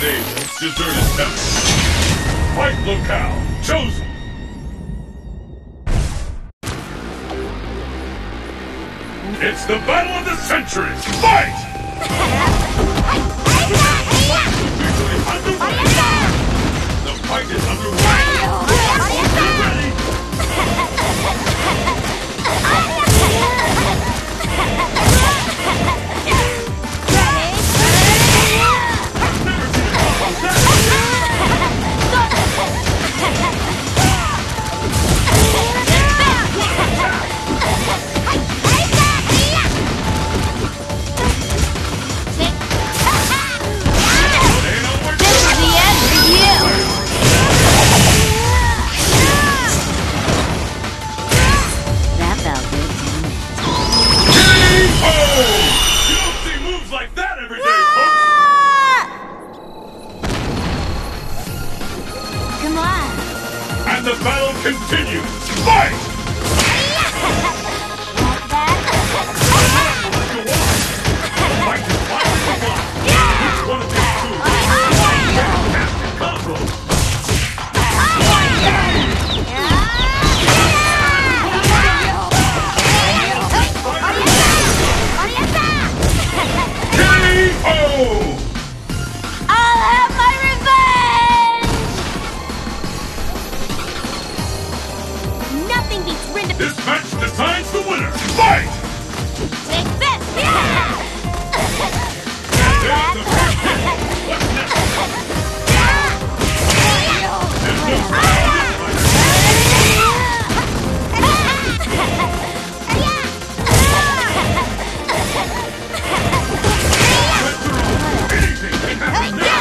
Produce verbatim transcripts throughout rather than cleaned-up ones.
today's deserted temple. Fight locale chosen. It's the battle of the century. Fight! Fight is underway! The battle continues! Fight! This match decides the winner! Fight! Take this! Yeah! There's the first hit! What's next? There's no round in fight! Anything can happen now!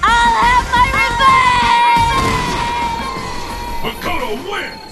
I'll have my revenge! Makoto wins!